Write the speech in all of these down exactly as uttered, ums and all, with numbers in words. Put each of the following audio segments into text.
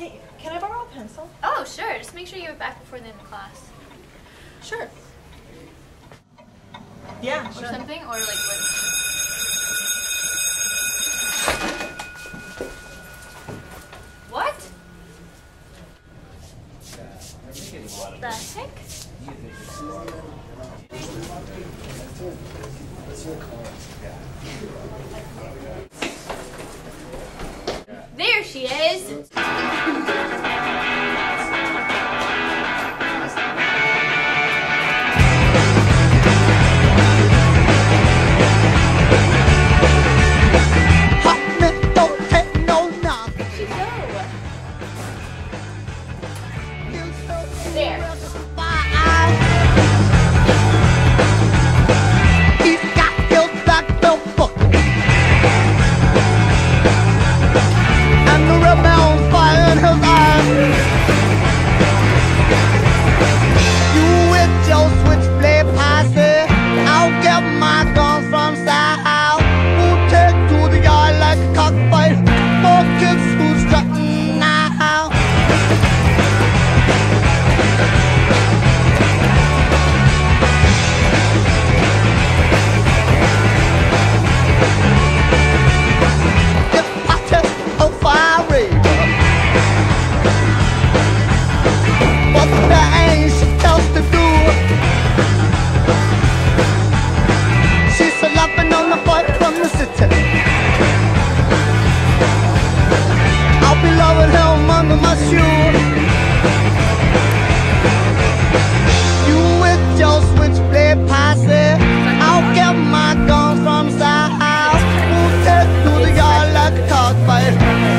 Hey, can I borrow a pencil? Oh, sure. Just make sure you have it back before the end of class. Sure. Yeah, or sure. Or something, or like what? What the heck? There she is!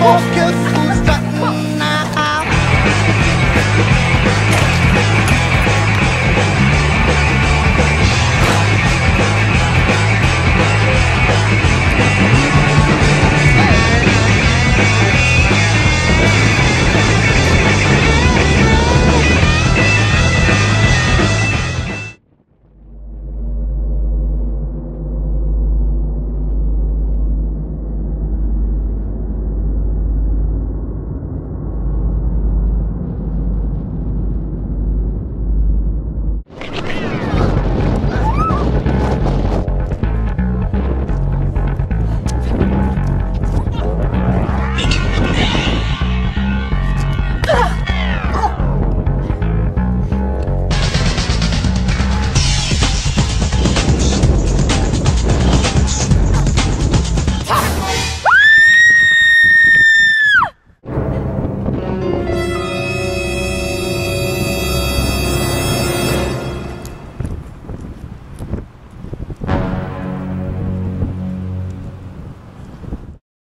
Okay.